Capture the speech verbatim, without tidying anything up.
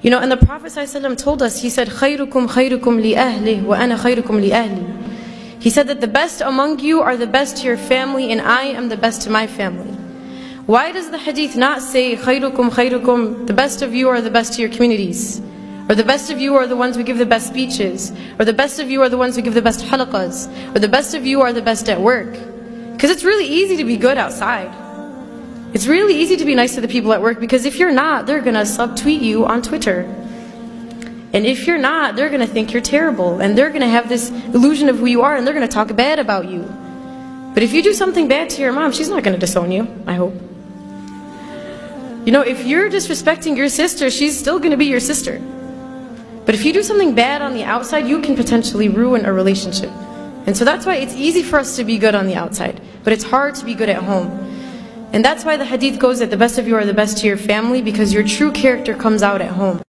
You know, and the Prophet ﷺ told us, he said, خَيْرُكُمْ خَيْرُكُمْ لِأَهْلِهِ وَأَنَا خَيْرُكُمْ لِأَهْلِهِ. He said that the best among you are the best to your family, and I am the best to my family. Why does the hadith not say, خَيْرُكُمْ خَيْرُكُمْ, the best of you are the best to your communities? Or the best of you are the ones who give the best speeches? Or the best of you are the ones who give the best halaqas? Or the best of you are the best at work? Because it's really easy to be good outside. It's really easy to be nice to the people at work, because if you're not, they're going to subtweet you on Twitter. And if you're not, they're going to think you're terrible. And they're going to have this illusion of who you are, and they're going to talk bad about you. But if you do something bad to your mom, she's not going to disown you, I hope. You know, if you're disrespecting your sister, she's still going to be your sister. But if you do something bad on the outside, you can potentially ruin a relationship. And so that's why it's easy for us to be good on the outside, but it's hard to be good at home. And that's why the hadith goes that the best of you are the best to your family, because your true character comes out at home.